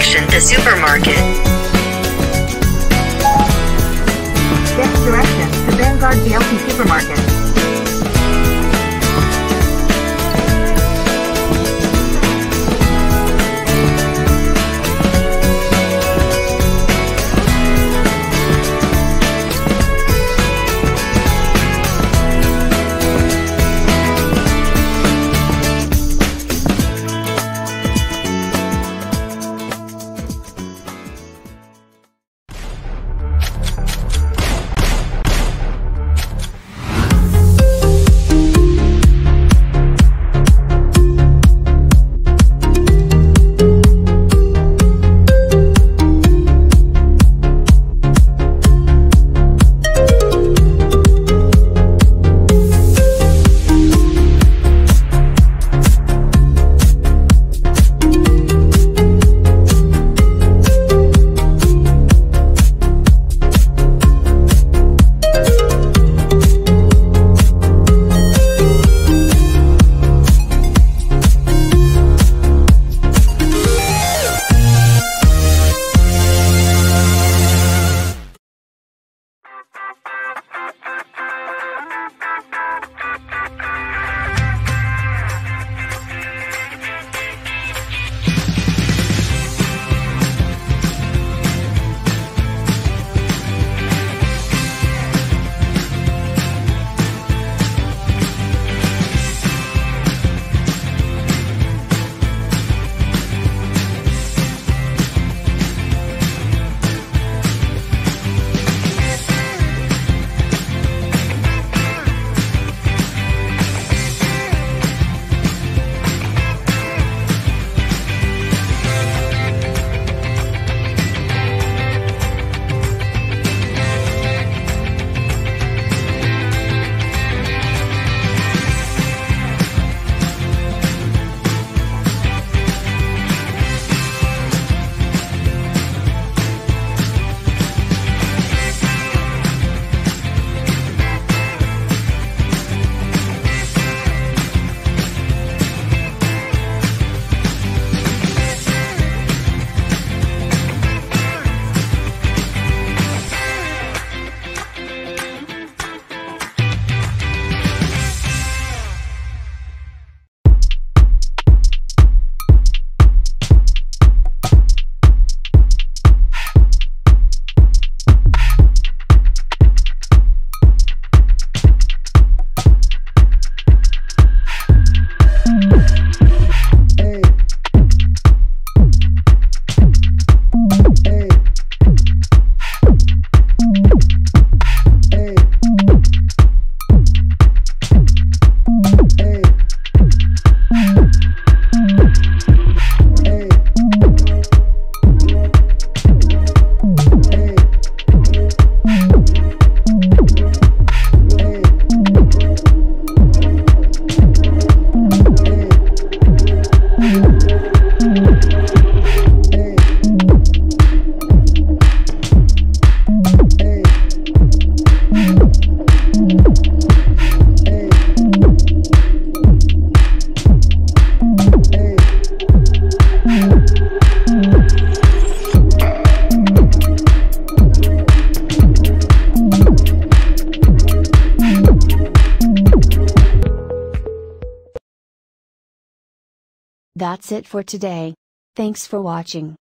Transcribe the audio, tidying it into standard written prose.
direction to supermarket. This direction to Vanguard DLC supermarket. That's it for today. Thanks for watching.